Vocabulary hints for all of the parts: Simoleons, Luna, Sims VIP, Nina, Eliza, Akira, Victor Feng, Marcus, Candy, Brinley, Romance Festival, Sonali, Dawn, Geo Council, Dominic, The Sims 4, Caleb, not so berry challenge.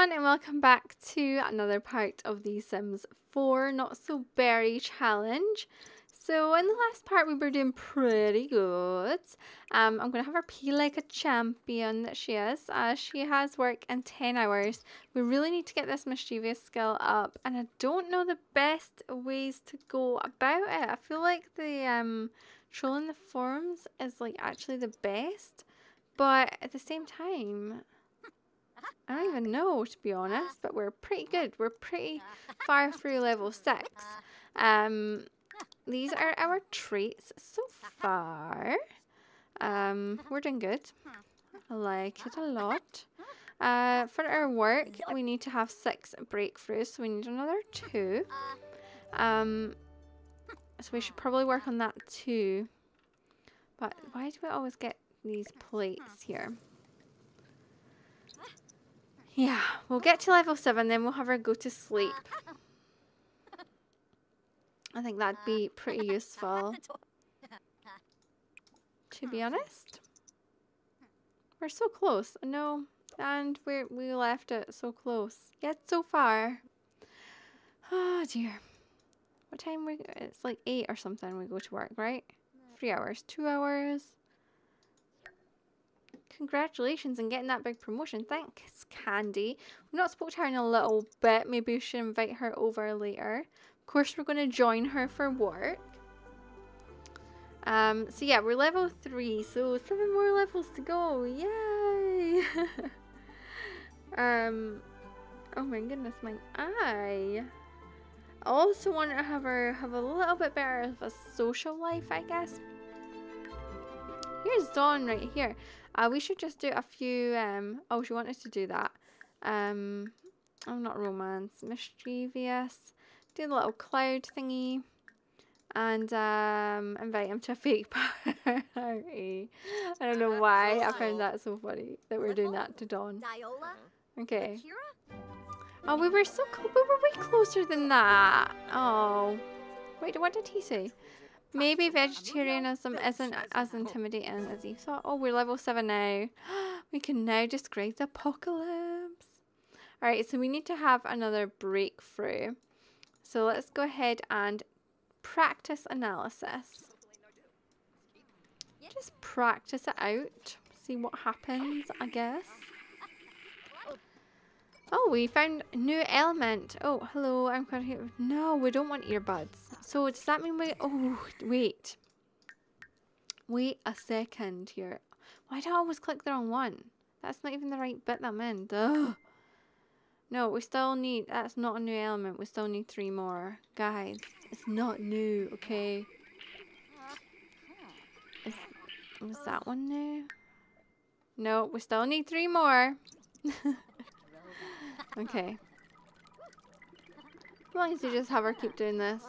everyone, and welcome back to another part of the Sims 4 not so berry challenge. So in the last part we were doing pretty good. I'm going to have her pee like a champion that she is. She has work in 10 hours. We really need to get this mischievous skill up, and I don't know the best ways to go about it. I feel like the trolling the forums is like actually the best, but at the same time I don't even know, to be honest, but we're pretty good. We're pretty far through level 6. These are our traits so far. We're doing good. I like it a lot. For our work, we need to have 6 breakthroughs, so we need another 2. So we should probably work on that too. But why do we always get these plates here? Yeah, we'll get to level 7, then we'll have her go to sleep. I think that'd be pretty useful, to be honest. We're so close, I know, and we left it so close, yet so far. Oh dear. What time we? It's like 8 or something we go to work, right? 3 hours, 2 hours. Congratulations on getting that big promotion. Thanks, Candy. We've not spoke to her in a little bit. Maybe we should invite her over later. Of course, we're going to join her for work. So yeah, we're level 3. So 7 more levels to go. Yay! Oh my goodness, my eye. I also want to have her have a little bit better of a social life, I guess. Here's Dawn right here. We should just do a few, oh, she wanted to do that. I'm not romance, mischievous. Do the little cloud thingy. And invite him to a fake party. I don't know why I found that so funny that we're doing that to Dawn. Okay. Oh, we were so close. We were way closer than that. Oh. Wait, what did he say? Maybe vegetarianism isn't as intimidating as you thought. Oh, we're level 7 now. We can now describe the apocalypse. Alright, so we need to have another breakthrough. So let's go ahead and practice analysis. Just practice it out. See what happens, I guess. Oh, we found a new element. Oh, hello, I'm quite here. No, we don't want earbuds. So does that mean we... Oh, wait. Wait a second here. Why do I always click the wrong one? That's not even the right bit that I'm in. Duh. No, we still need... That's not a new element. We still need 3 more. Guys, it's not new, okay? Was that one new? No, we still need 3 more. Okay. As long as you just have her keep doing this.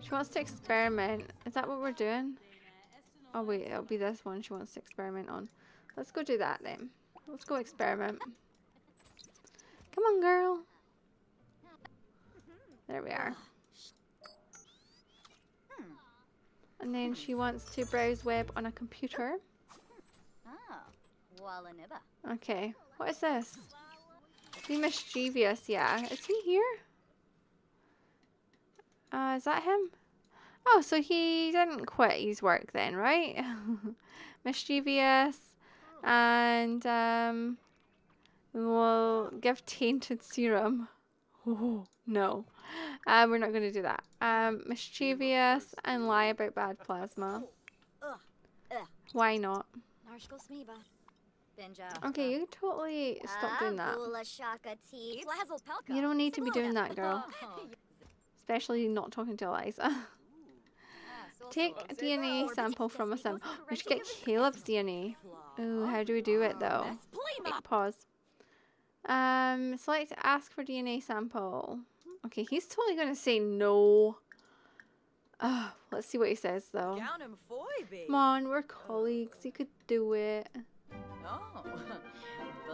She wants to experiment. Is that what we're doing? Oh wait, it'll be this one she wants to experiment on. Let's go do that then. Let's go experiment. Come on, girl. There we are. And then she wants to browse web on a computer. Okay. What is this? Be mischievous, yeah. Is he here? Is that him? Oh, so he didn't quit his work then, right? Mischievous. And, we'll give tainted serum. Oh, no. We're not going to do that. Mischievous and lie about bad plasma. Why not? Okay, you totally stop doing that. You don't need to be doing that, girl. Especially not talking to Eliza. Take a DNA sample from a sim. We should get Caleb's DNA. Ooh, how do we do it though? Pause. Select ask for DNA sample. Okay, he's totally going to say no. Let's see what he says though. Come on, we're colleagues. You could do it.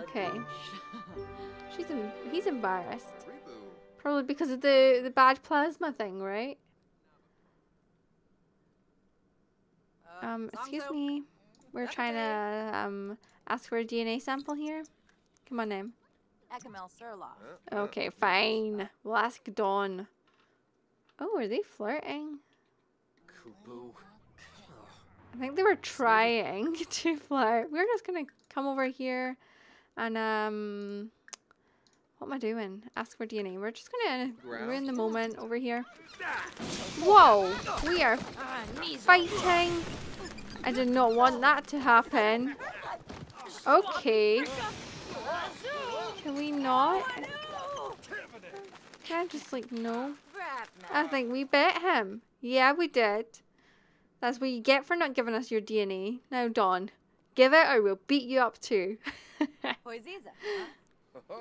Okay. He's embarrassed. Probably because of the bad plasma thing, right? Excuse me. We're trying to ask for a DNA sample here. Come on, name. Okay, fine. We'll ask Dawn. Oh, are they flirting? I think they were trying to flirt. We're just gonna come over here and what am I doing? Ask for DNA. We're just gonna ruin the moment over here. Whoa! We are fighting! I did not want that to happen. Okay. Can we not? Can I just like, no? I think we bit him. Yeah, we did. That's what you get for not giving us your DNA. Now, Dawn, give it or we'll beat you up too.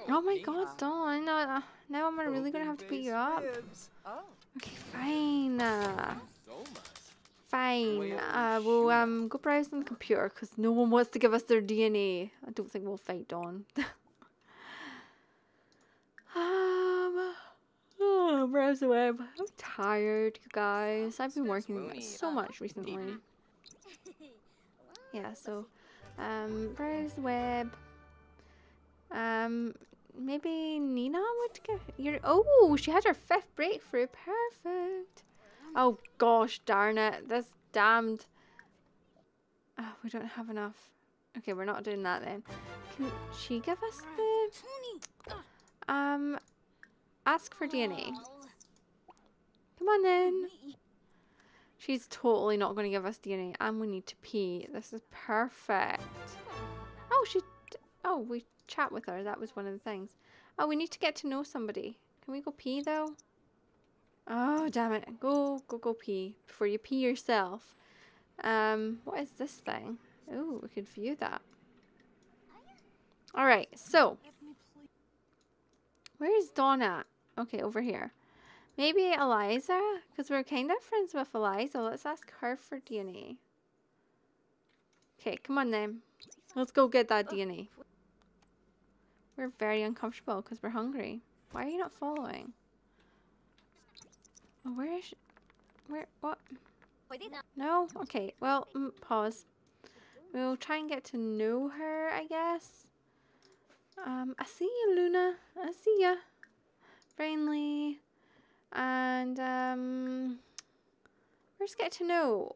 Oh my god, Dawn. Now I'm really going to have to beat you up. Okay, fine. Fine. We'll go browse on the computer because no one wants to give us their DNA. I don't think we'll fight Dawn. Browse the web. I'm tired, you guys. I've been working so much recently. Yeah, so browse the web. Maybe Nina would get your. Oh, she had her 5th breakthrough. Perfect. Oh gosh, darn it! This damned. Oh, we don't have enough. Okay, we're not doing that then. Can she give us the? Ask for DNA. Come on then. She's totally not going to give us DNA, and we need to pee. This is perfect. Oh, she. Oh, we chat with her. That was one of the things. Oh, we need to get to know somebody. Can we go pee though? Oh, damn it. Go pee before you pee yourself. What is this thing? Oh, we could view that. Alright, so. Where is Dawn at? Okay, over here. Maybe Eliza? Because we're kind of friends with Eliza. Let's ask her for DNA. Okay, come on then. Let's go get that DNA. We're very uncomfortable because we're hungry. Why are you not following? Where is she? Where? What? No? Okay, well, pause. We'll try and get to know her, I guess. I see you, Luna. I see ya. Brinley. And, where's get to know?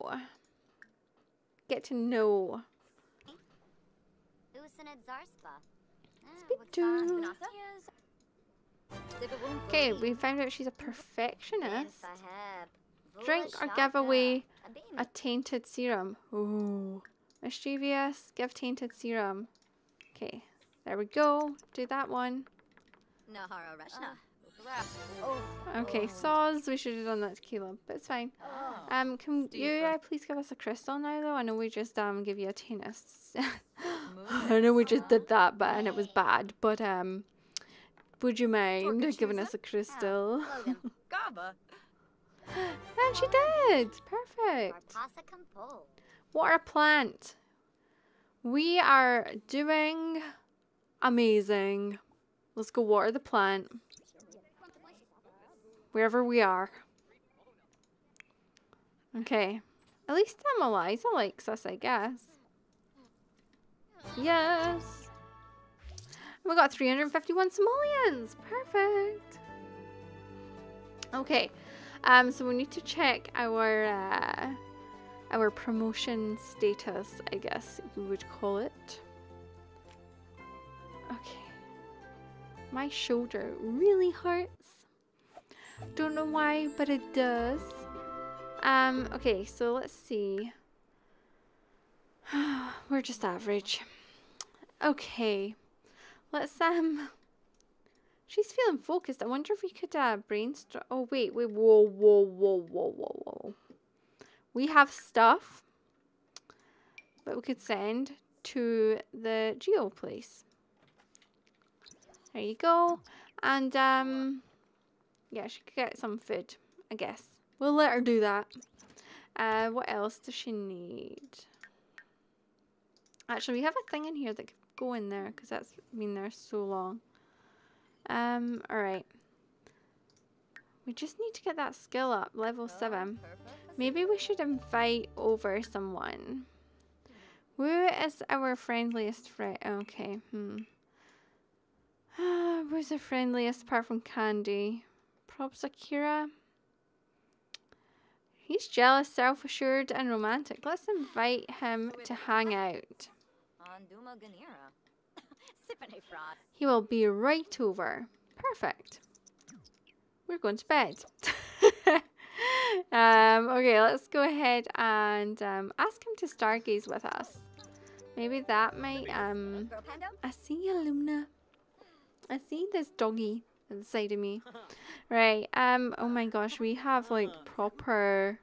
Get to know. Speak to. Okay, we found out she's a perfectionist. Drink or give away a tainted serum. Ooh. Mischievous, give tainted serum. Okay, there we go. Do that one. Okay, sauce. We should have done that to Caleb, but it's fine. Can you please give us a crystal now, though? I know we just give you a tainted. I know we just did that, but and it was bad. But would you mind giving us a crystal? And she did! Perfect! Water plant! We are doing amazing. Let's go water the plant. Wherever we are. Okay. At least Eliza likes us, I guess. Yes! We got 351 simoleons. Perfect. Okay. So we need to check our promotion status, I guess you would call it. Okay. My shoulder really hurts. Don't know why, but it does. Okay, so let's see. We're just average. Okay. Let's, she's feeling focused. I wonder if we could, brainstorm. Oh, wait, whoa. We have stuff that we could send to the Geo place. There you go. And, yeah, she could get some food, I guess. We'll let her do that. What else does she need? Actually, we have a thing in here that could go in there because that's been there so long. Alright. We just need to get that skill up, level 7. Maybe we should invite over someone. Who is our friendliest friend? Okay. Who's the friendliest apart from Candy? Props Akira. He's jealous, self-assured, and romantic. Let's invite him to hang out. He will be right over. Perfect. We're going to bed. Okay, let's go ahead and ask him to stargaze with us. Maybe that might... I see you, Luna. I see this doggy inside of me. Right, oh my gosh, we have like proper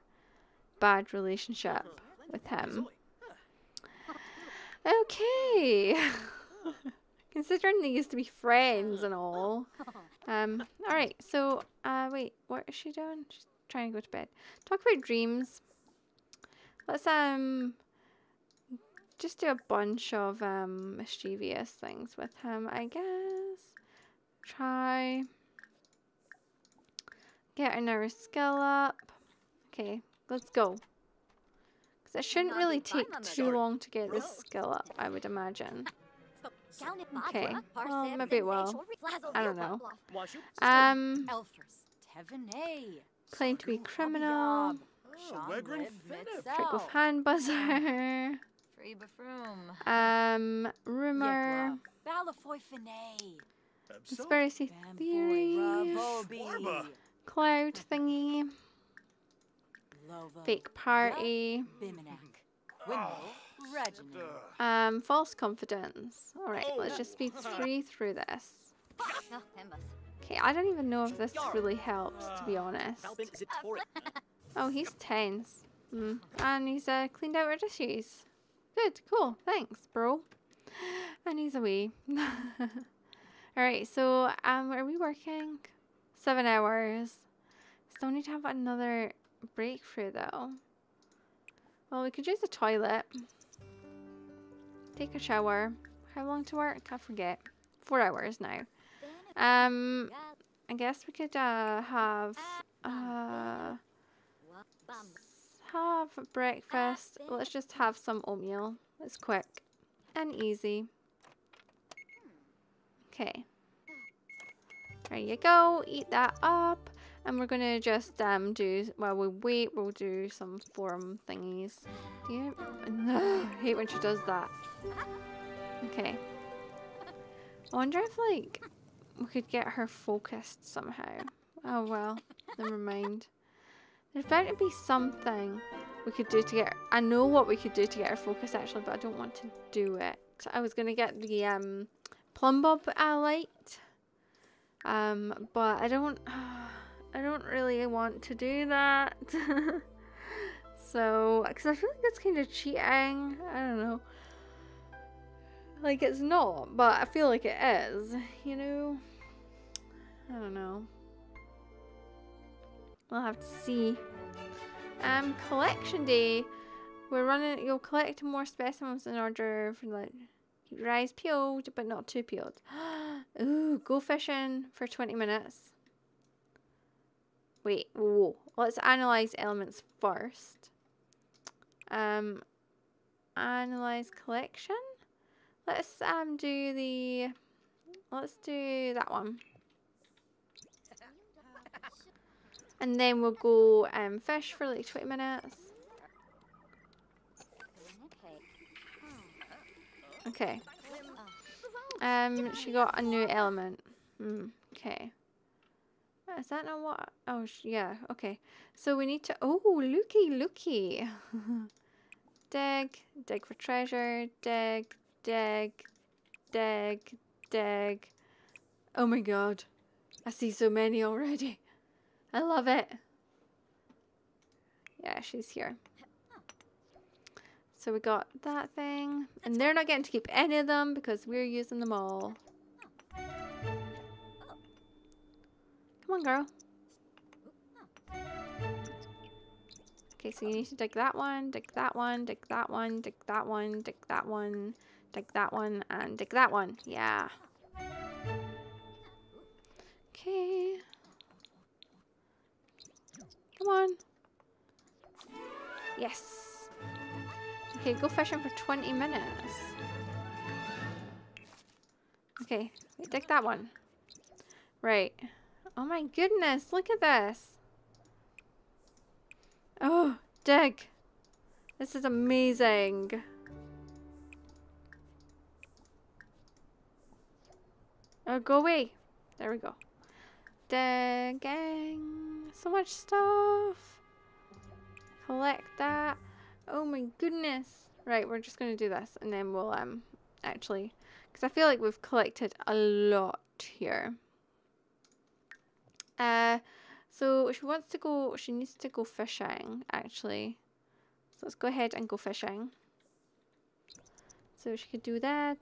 bad relationship with him. Okay. Considering they used to be friends and all. Alright, so, wait, what is she doing? She's trying to go to bed. Talk about dreams. Let's, just do a bunch of, mischievous things with him, I guess. Try get another skill up. Okay, let's go. Because it shouldn't really take too long to get this skill up, I would imagine. Okay, well, maybe it will. I don't know. Claim to be criminal. Trick with hand buzzer. Rumor. Conspiracy theory. Cloud thingy. Fake party. False confidence. Alright, let's just speed through this. Okay, I don't even know if this really helps, to be honest. Oh, he's tense. And he's cleaned out our dishes. Good, cool, thanks, bro. And he's away. Alright, so are we working? 7 hours. Still need to have another breakthrough though. Well, we could use the toilet. Take a shower. How long to work? I forget. 4 hours now. I guess we could have breakfast. Let's just have some oatmeal. It's quick and easy. Okay. There you go. Eat that up. And we're going to just do, while we wait, we'll do some forum thingies. Do you? No, I hate when she does that. Okay. I wonder if, like, we could get her focused somehow. Oh, well. Never mind. There's bound to be something we could do to get her. I know what we could do to get her focused, actually, but I don't want to do it. I was going to get the plumb bob light. But I don't... I don't really want to do that. So, because I feel like that's kind of cheating. I don't know. Like, it's not, but I feel like it is, you know? I don't know. We'll have to see. Collection day. We're running, you'll collect more specimens in order for, like, keep your eyes peeled, but not too peeled. Ooh, go fishing for 20 minutes. Wait, whoa. Let's analyze elements first. Analyze collection. Let's do that one. And then we'll go fish for like 20 minutes. Okay. She got a new element. Okay. Is that not what? Oh, yeah. Okay. So we need to. Oh, looky, looky. Dig, dig for treasure. Dig, dig, dig, dig. Oh my god. I see so many already. I love it. Yeah, she's here. So we got that thing. And they're not getting to keep any of them because we're using them all. Come on, girl. Okay, so you need to dig that one, dig that one, dig that one, dig that one, dig that one, dig that one, and dig that one. Yeah. Okay. Come on. Yes. Okay, go fishing for 20 minutes. Okay, wait, Take that one. Right. Oh my goodness, look at this. Oh, dig. This is amazing. Oh, go away. There we go. Digging. So much stuff. Collect that. Oh my goodness. Right, we're just going to do this and then we'll actually, because I feel like we've collected a lot here. So she wants to go, she needs to go fishing actually. So let's go ahead and go fishing. So she could do that.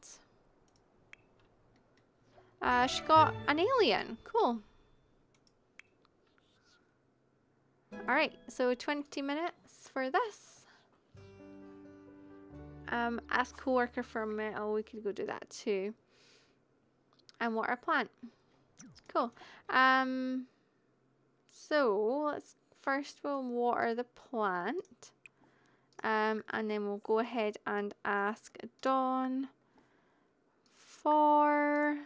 She got an alien. Cool. Alright, so 20 minutes for this. Ask co-worker for a metal. We could go do that too. And water plant. Cool. So let's first we'll water the plant. And then we'll go ahead and ask Dawn for...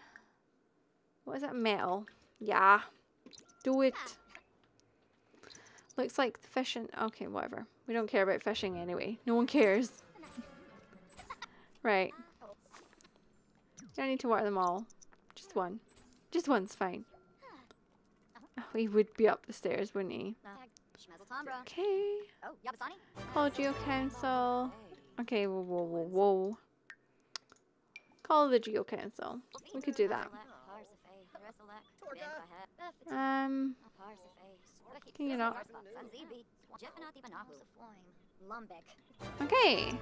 What is it? Metal. Yeah. Do it. Looks like the fishing... Okay, whatever. We don't care about fishing anyway. No one cares. Right. Don't need to water them all. Just one. Just one's fine. Oh, he would be up the stairs, wouldn't he? Okay. Call Geo Council. Okay, whoa, whoa, whoa, whoa. Call the Geo Council. We could do that. Can you not? Okay.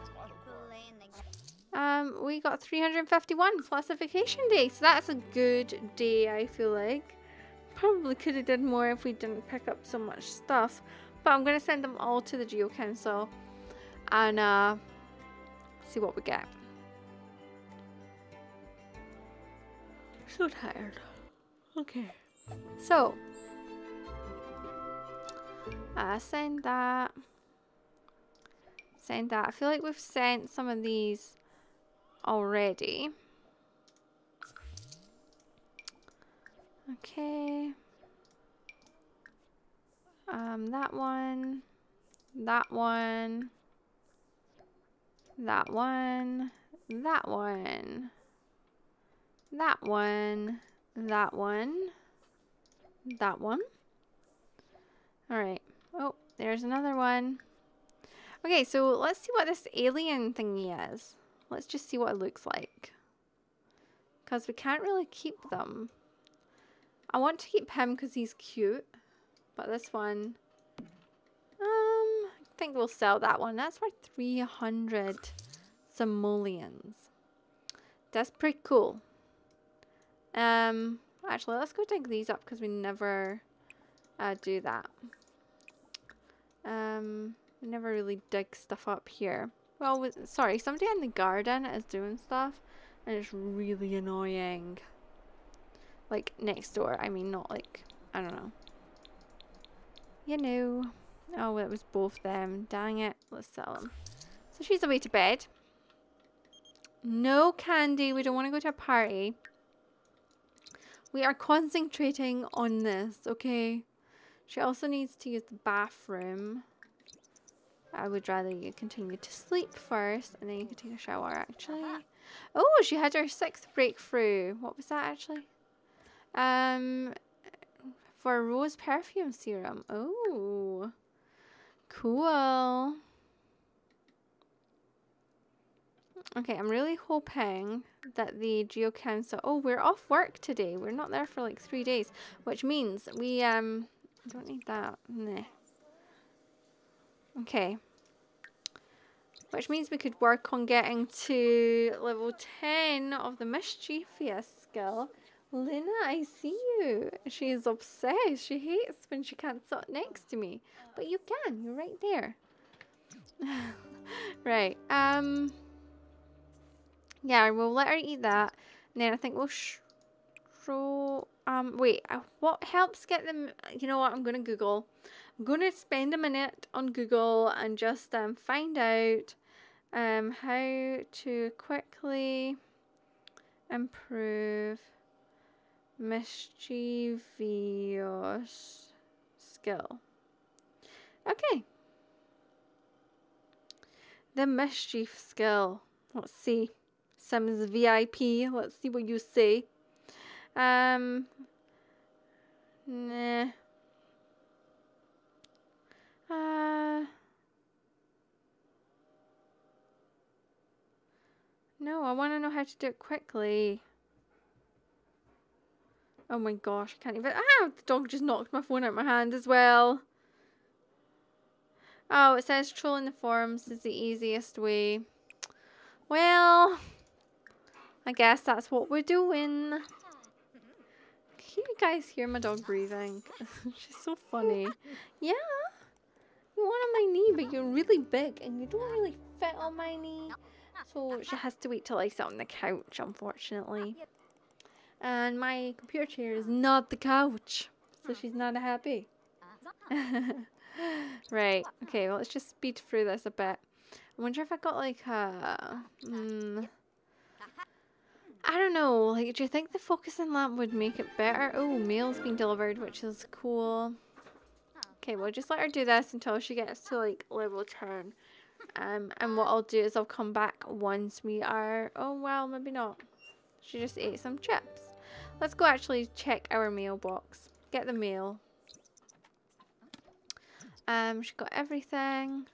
We got 351 plus a vacation day, so that's a good day, I feel like. Probably could have done more if we didn't pick up so much stuff, but I'm going to send them all to the Geo Council and see what we get. So tired. Okay. So, send that. Send that. I feel like we've sent some of these already. Okay. That one. That one. That one. That one. That one. That one. That one. Alright. Oh, there's another one. Okay, so let's see what this alien thingy is. Let's just see what it looks like. Because we can't really keep them. I want to keep him because he's cute. But this one... I think we'll sell that one. That's worth 300 simoleons. That's pretty cool. Actually, let's go dig these up because we never do that. We never really dig stuff up here. Well, sorry, somebody in the garden is doing stuff and it's really annoying. Like, next door. I mean, not like, I don't know. You know. Oh, it was both them. Dang it. Let's sell them. So she's away to bed. No Candy. We don't want to go to a party. We are concentrating on this, okay? She also needs to use the bathroom. I would rather you continue to sleep first and then you can take a shower, actually. Oh, she had her 6th breakthrough. What was that, actually? For a rose perfume serum. Oh, cool. Okay, I'm really hoping that the Geo Council... Oh, we're off work today. We're not there for like 3 days, which means we don't need that. Nah. Okay. Which means we could work on getting to level 10 of the mischievous skill. Luna, I see you. She is obsessed. She hates when she can't sit next to me, but you can. You're right there. Right. Yeah, we'll let her eat that, and then I think we'll throw, wait, what helps get them, you know what, I'm going to Google, I'm going to spend a minute on Google and just, find out, how to quickly improve Mischievous skill. Okay. The mischief skill. Let's see. Sims VIP. Let's see what you say. Nah. No, I want to know how to do it quickly. Oh my gosh, I can't even... Ah! The dog just knocked my phone out of my hand as well. Oh, it says trolling the forums is the easiest way. Well, I guess that's what we're doing. Can you guys hear my dog breathing? She's so funny. Yeah. You're on my knee, but you're really big and you don't really fit on my knee. So she has to wait till I sit on the couch, unfortunately. And my computer chair is not the couch. So she's not happy. Right, okay, well, let's just speed through this a bit. I wonder if I got like a... I don't know, like, do you think the focusing lamp would make it better? Oh, mail's been delivered, which is cool. Okay, we'll just let her do this until she gets to like level 10. And what I'll do is I'll come back once we are... Oh, well, maybe not. She just ate some chips. Let's go actually check our mailbox. Get the mail. She got everything.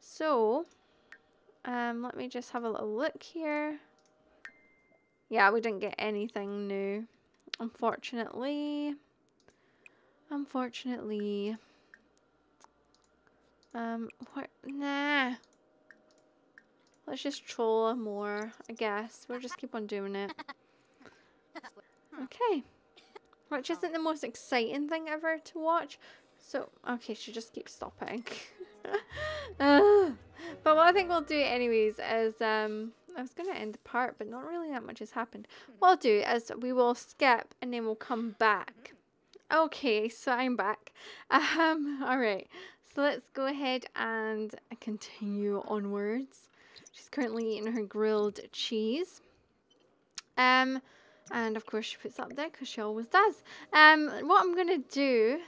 So, let me just have a little look here. Yeah, we didn't get anything new, unfortunately. What? Nah. Let's just troll more, I guess. We'll just keep on doing it. Okay. Which isn't the most exciting thing ever to watch. So, okay, she just keeps stopping. But what I think we'll do anyways is, I was going to end the part, but not really that much has happened. What I'll do is we will skip and then we'll come back. Okay, so I'm back. Alright, so let's go ahead and continue onwards. She's currently eating her grilled cheese. And of course she puts up there because she always does. What I'm going to do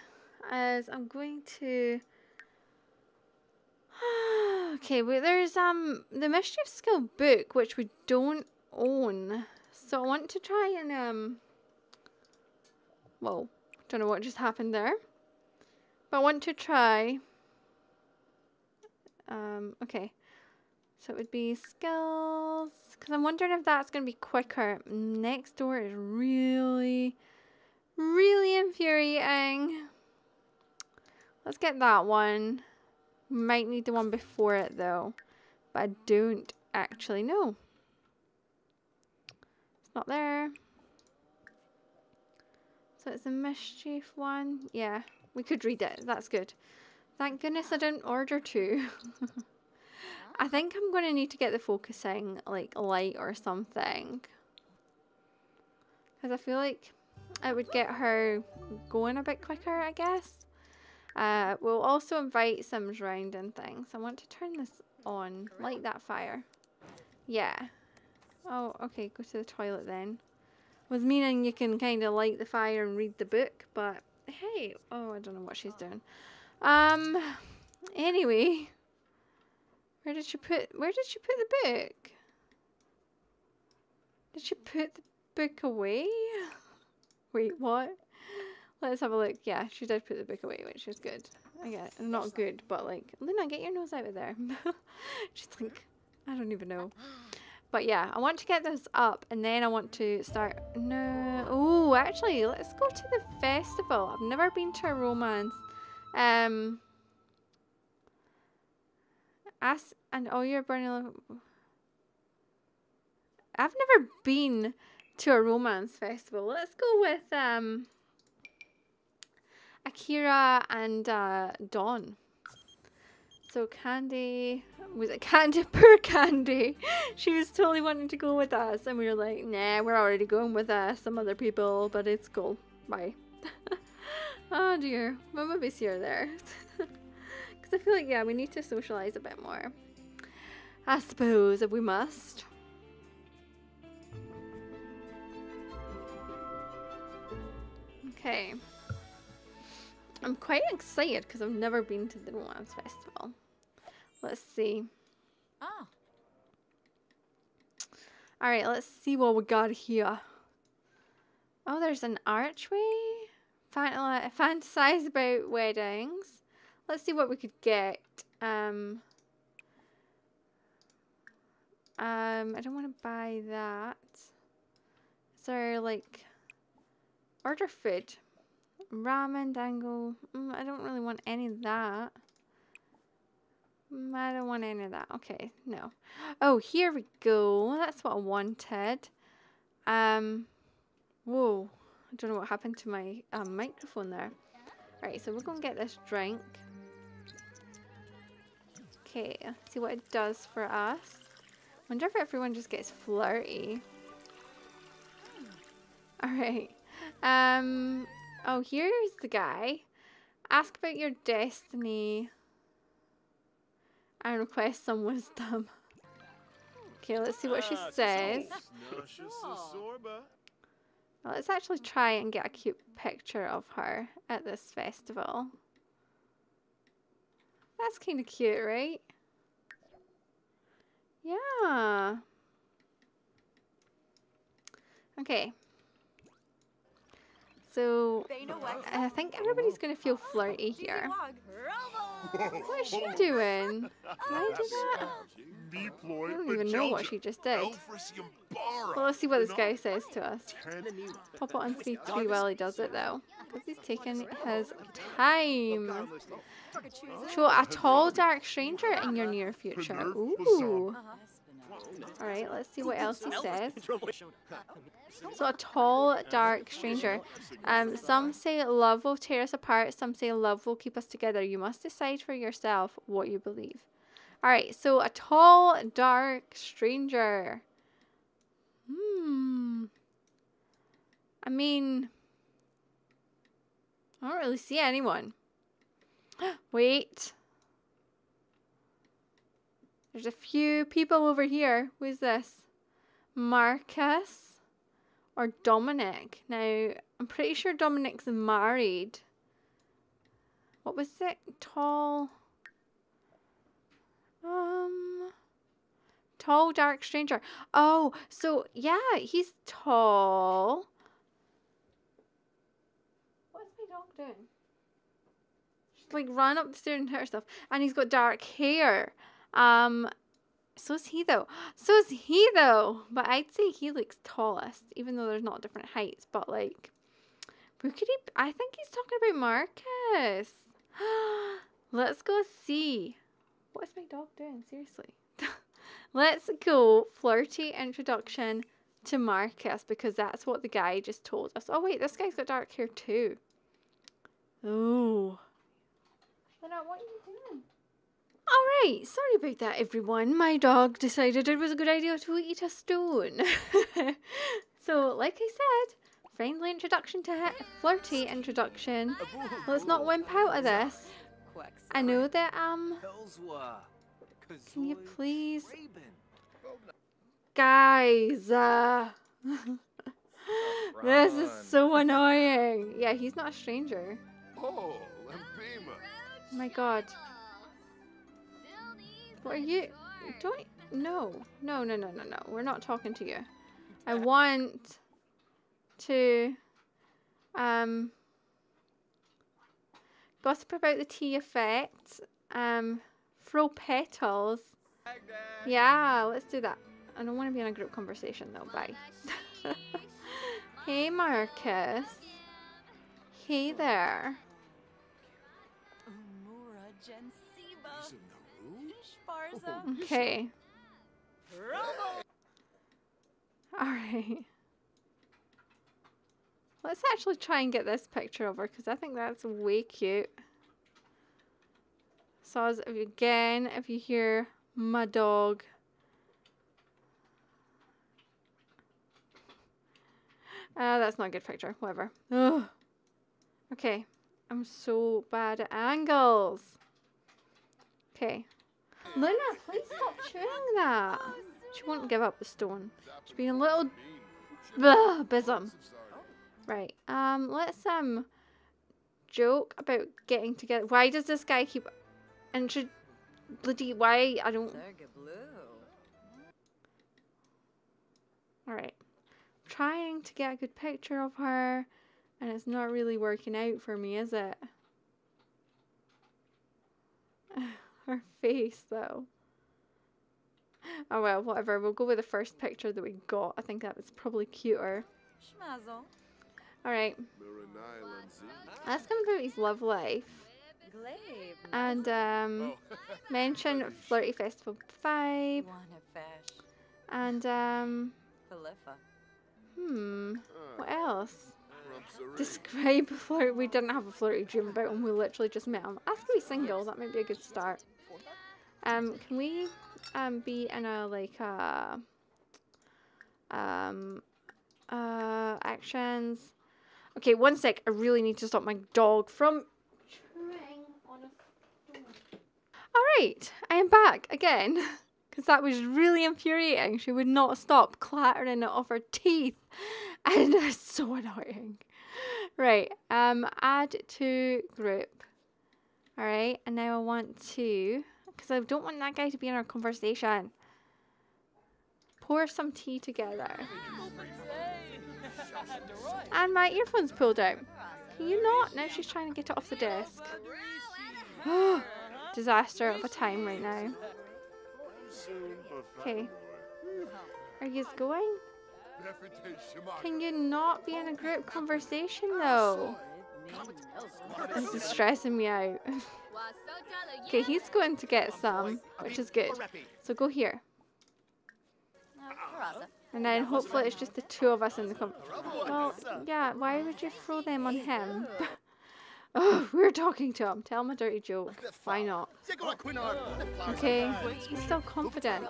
is I'm going to... Okay, well, there's the mischief skill book, which we don't own, so I want to try and well, don't know what just happened there, but I want to try okay, so it would be skills, because I'm wondering if that's going to be quicker. Next door is really infuriating. Let's get that one. Might need the one before it though, but I don't actually know. It's not there. So it's a mischief one. Yeah, we could read it. That's good. Thank goodness I didn't order two. I think I'm going to need to get the focusing like light or something, because I feel like it would get her going a bit quicker, I guess. We'll also invite Sims round and things. I want to turn this on. Light that fire. Yeah. Oh, okay. Go to the toilet then. Was meaning you can kind of light the fire and read the book, but hey. Oh, I don't know what she's doing. Anyway. Where did she put the book? Did she put the book away? Wait, what? Let's have a look. Yeah, she did put the book away, which is good. I guess not good, but like, Luna, get your nose out of there. She's like, I don't even know. But yeah, I want to get this up and then I want to start. No. Oh, actually, let's go to the festival. I've never been to a romance. Ask and all your burning. I've never been to a romance festival. Let's go with Akira and Dawn. So Candy, was it Candy? Poor Candy. She was totally wanting to go with us and we were like, nah, we're already going with some other people, but it's cool. Bye. Oh dear. Well, maybe see her there. Because I feel like, yeah, we need to socialise a bit more. I suppose if we must. Okay. I'm quite excited because I've never been to the Romance Festival. Let's see. Oh. Alright, let's see what we got here. Oh, there's an archway. Fantasize about weddings. Let's see what we could get. I don't want to buy that. Is there like order food? Ramen, dango. I don't really want any of that. I don't want any of that. Okay, no. Oh, here we go. That's what I wanted. Whoa. I don't know what happened to my microphone there. Right, so we're going to get this drink. Okay, let's see what it does for us. Wonder if everyone just gets flirty. Alright. Oh, here's the guy. Ask about your destiny and request some wisdom. Okay, let's see what she says. Well, let's actually try and get a cute picture of her at this festival. That's kind of cute, right? Yeah. Okay. So, I think everybody's going to feel flirty here. What is she doing? Did I do that? I don't even know what she just did. Well, let's see what this guy says to us. Pop it on speed 3 while he does it, though. Because he's taking his time. Show a tall, dark stranger in your near future. Ooh. Alright, let's see what else he says. So a tall, dark stranger. Some say love will tear us apart. Some say love will keep us together. You must decide for yourself what you believe. Alright, so a tall, dark stranger. I mean, I don't really see anyone. Wait. There's a few people over here. Who is this? Marcus or Dominic? Now, I'm pretty sure Dominic's married. What was it? Tall. Tall, dark stranger. Oh, so yeah, he's tall. What's my dog doing? She's like ran up the stairs and hurt herself. And he's got dark hair. So is he though, but I'd say he looks tallest, even though there's not different heights, but like, who could he, I think he's talking about Marcus. Let's go see. What's my dog doing? Seriously. Let's go flirty introduction to Marcus, because that's what the guy just told us. Oh wait, this guy's got dark hair too. Oh. Luna, what are you doing? Alright, sorry about that everyone. My dog decided it was a good idea to eat a stone. So, like I said, friendly introduction to him, flirty introduction. Let's not wimp out of this. I know that, can you please? Guys, this is so annoying. Yeah, he's not a stranger. Oh my god. What are you doing? No. We're not talking to you. I want to gossip about the tea effect. Throw petals. Yeah, let's do that. I don't want to be in a group conversation though. Bye. Hey Marcus. Hey there. Okay. Alright. Let's actually try and get this picture over because I think that's way cute. So again, if you hear my dog. That's not a good picture. Whatever. Ugh. Okay. I'm so bad at angles. Okay. Luna, please stop chewing that. She won't give up the stone. She's being a little bism. Right, let's joke about getting together. Why does this guy keep bloody, why I don't. Alright. Trying to get a good picture of her and it's not really working out for me, is it? Her face though. Oh well, whatever, we'll go with the first picture that we got. I think that was probably cuter. Alright. Ask him about his love life. And mention Flirty Festival vibe. And what else? Describe a flirt. We didn't have a flirty dream about him, we literally just met him. Ask him to be single, that might be a good start. Can we be in a like actions? Okay, one sec, I really need to stop my dog from chewing on a phone. Alright, I am back again. Because that was really infuriating. She would not stop clattering it off her teeth. And it's so annoying. Right, add to group. Alright, and now I want to, because I don't want that guy to be in our conversation. Pour some tea together. And my earphones pulled out. Can you not? Now she's trying to get it off the desk. Disaster of a time right now. Okay. Are you going? Can you not be in a group conversation though? This is stressing me out. Okay, he's going to get some, which is good. So go here. And then hopefully it's just the two of us in the conversation. Well, yeah, why would you throw them on him? Oh, we're talking to him. Tell him a dirty joke. Why not? Okay, he's still confident.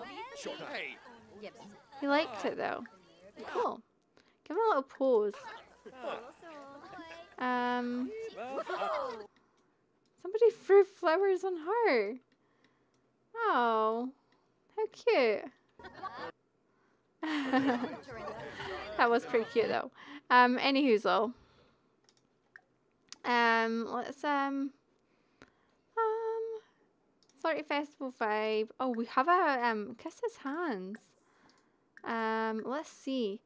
He liked it though. Cool. Give him a little pause. Somebody threw flowers on her. Oh, how cute. That was pretty cute though. Anywhoozle. Let's Flirty Festival vibe. Oh, we have a kiss his hands. Let's see.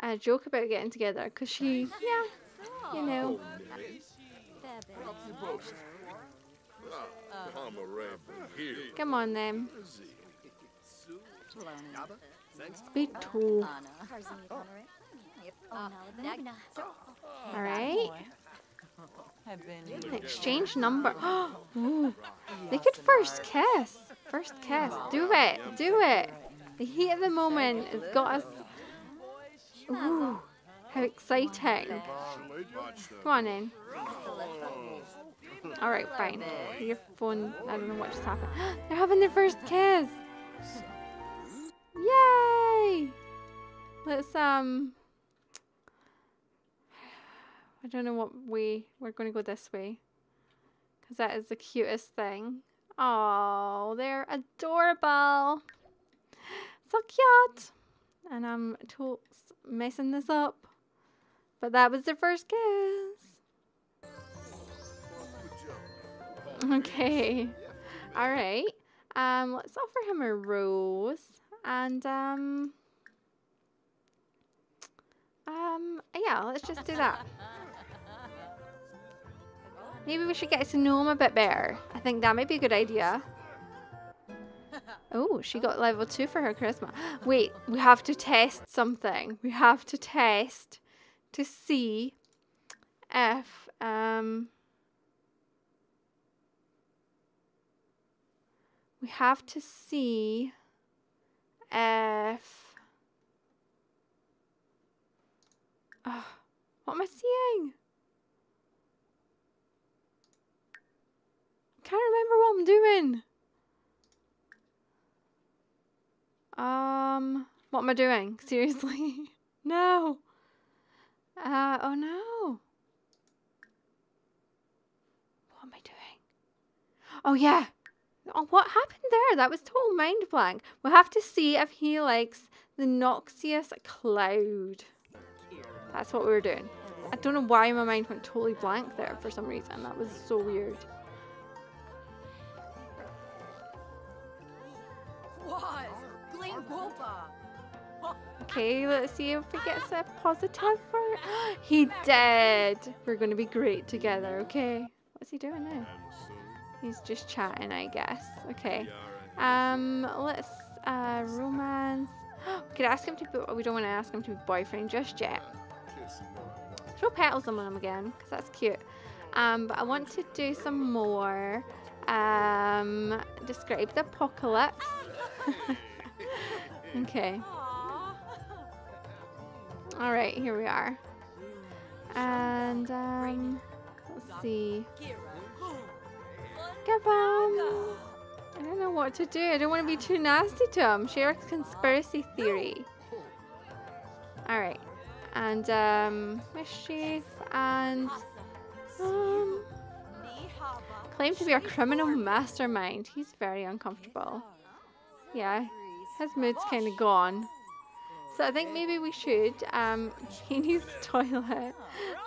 A joke about getting together, cause she, yeah, you know. Come on then. Be tall. Alright. Exchange number. Ooh. They could first kiss. First kiss. Do it. Do it. The heat of the moment has got us. Ooh. How exciting. Come on in. Alright, fine. Your phone. I don't know what just happened. They're having their first kiss. Yay! Let's I don't know what way we're going to go this way, because that is the cutest thing. Oh, they're adorable. So cute. And I'm totes messing this up, but that was their first kiss. Okay. All right. Let's offer him a rose. And, yeah, let's just do that. Maybe we should get to know him a bit better. I think that might be a good idea. Oh, she got level 2 for her charisma. Wait, we have to test something. We have to test to see if, we have to see if, oh, what am I seeing? Can't remember what I'm doing. What am I doing? Seriously? No. Oh no. What am I doing? Oh yeah. Oh, what happened there? That was total mind blank. We'll have to see if he likes the noxious cloud. That's what we were doing. I don't know why my mind went totally blank there for some reason. That was so weird. Okay, let's see if he gets a positive word. He did. We're going to be great together, okay? What's he doing now? He's just chatting, I guess. Okay. Let's romance. We could ask him to be, we don't want to ask him to be boyfriend just yet. Throw petals on him again, because that's cute. But I want to do some more. Describe the apocalypse. Okay. All right, here we are. And let's see. Kabam! I don't know what to do. I don't want to be too nasty to him. Share a conspiracy theory. All right. And wishes and claim to be a criminal mastermind. He's very uncomfortable. Yeah, his mood's kind of gone. So I think maybe we should, he needs the toilet. I'm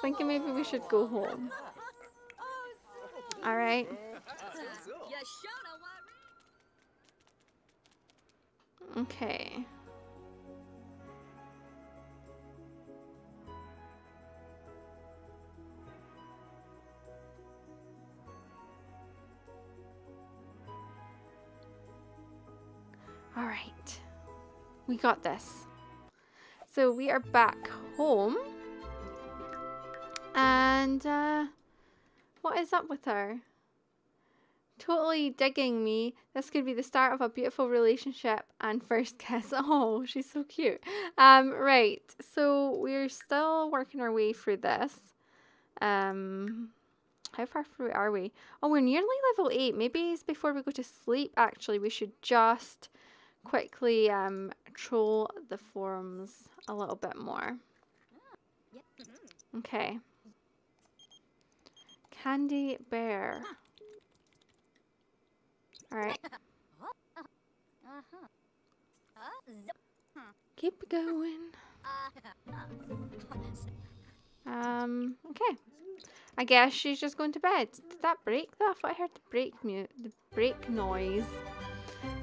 thinking maybe we should go home. Alright. Okay. Alright. We got this. So we are back home, and what is up with her? Totally digging me. This could be the start of a beautiful relationship and first kiss. Oh, she's so cute. Right, so we're still working our way through this. How far through are we? Oh, we're nearly level 8. Maybe it's before we go to sleep, actually. We should just quickly troll the forums a little bit more. Okay. Candy bear. Alright. Keep going. Okay. I guess she's just going to bed. Did that break though? I thought I heard the break noise.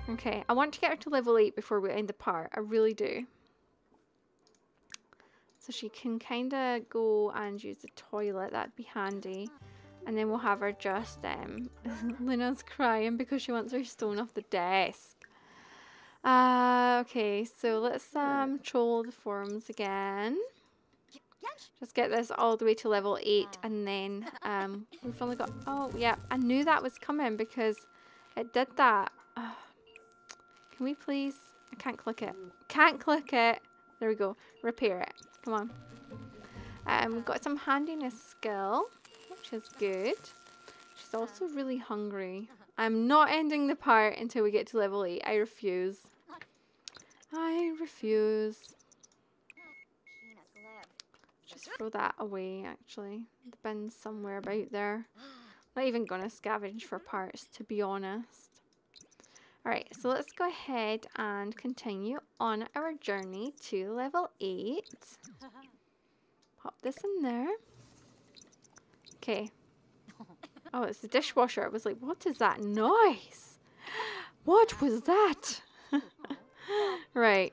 Okay, I want to get her to level 8 before we end the part. I really do. So she can kind of go and use the toilet. That'd be handy. And then we'll have her just... Luna's crying because she wants her stone off the desk. Okay, so let's troll the forums again. Just get this all the way to level 8. And then we've only got... Oh, yeah. I knew that was coming because it did that. Can we please? I can't click it. Can't click it. There we go. Repair it. Come on. We've got some handiness skill, which is good. She's also really hungry. I'm not ending the part until we get to level 8. I refuse. I refuse. Just throw that away, actually. The bin's somewhere about there. I'm not even going to scavenge for parts, to be honest. Alright, so let's go ahead and continue on our journey to level 8. Pop this in there. Okay. Oh, it's the dishwasher. I was like, what is that noise? What was that? Right.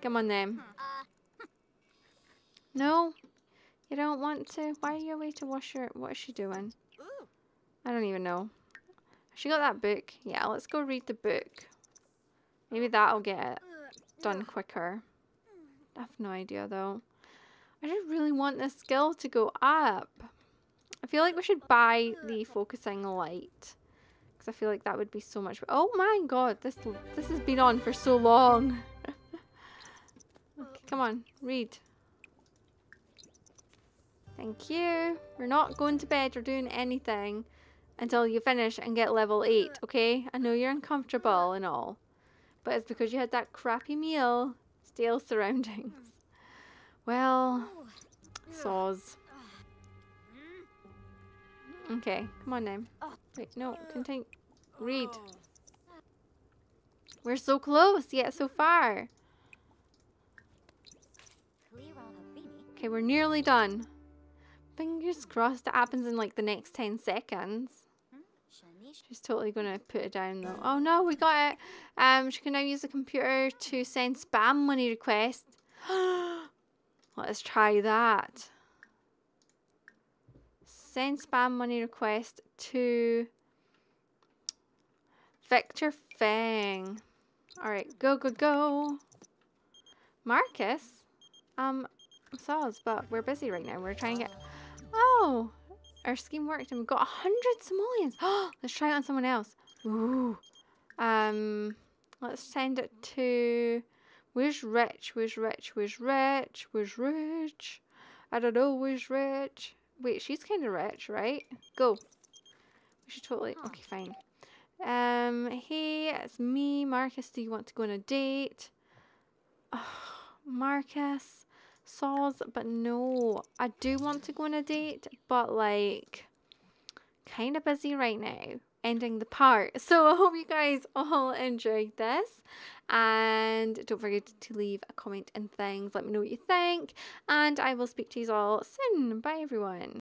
Come on then. No, you don't want to. Why are you away to wash your... What is she doing? I don't even know. She got that book. Yeah, let's go read the book. Maybe that'll get it done quicker. I have no idea though. I just really want this skill to go up. I feel like we should buy the focusing light because I feel like that would be so much. Oh my god, this has been on for so long. Okay, come on, read. Thank you. We're not going to bed or doing anything until you finish and get level 8, okay? I know you're uncomfortable and all, but it's because you had that crappy meal, stale surroundings. Well, saws. Okay, come on then. Wait, no, continue. Read. We're so close, yet so far. Okay, we're nearly done. Fingers crossed it happens in like the next 10 seconds. She's totally going to put it down though. Oh no, we got it. She can now use the computer to send spam money requests. Let's try that. Send spam money request to Victor Feng. Alright, go, go, go. Marcus? Saw us, but we're busy right now. We're trying to get... Oh! Our scheme worked and we got 100 simoleons. Oh, let's try it on someone else. Ooh. Let's send it to... Where's Rich? Where's Rich? Where's Rich? Where's Rich? I don't know. Where's Rich? Wait, she's kind of rich, right? Go. We should totally... Okay, fine. Hey, it's me, Marcus. Do you want to go on a date? Oh, Marcus. Saws, but no. I do want to go on a date, but like, kind of busy right now, ending the part. So I hope you guys all enjoyed this. And don't forget to leave a comment and things. Let me know what you think. And I will speak to you all soon. Bye, everyone.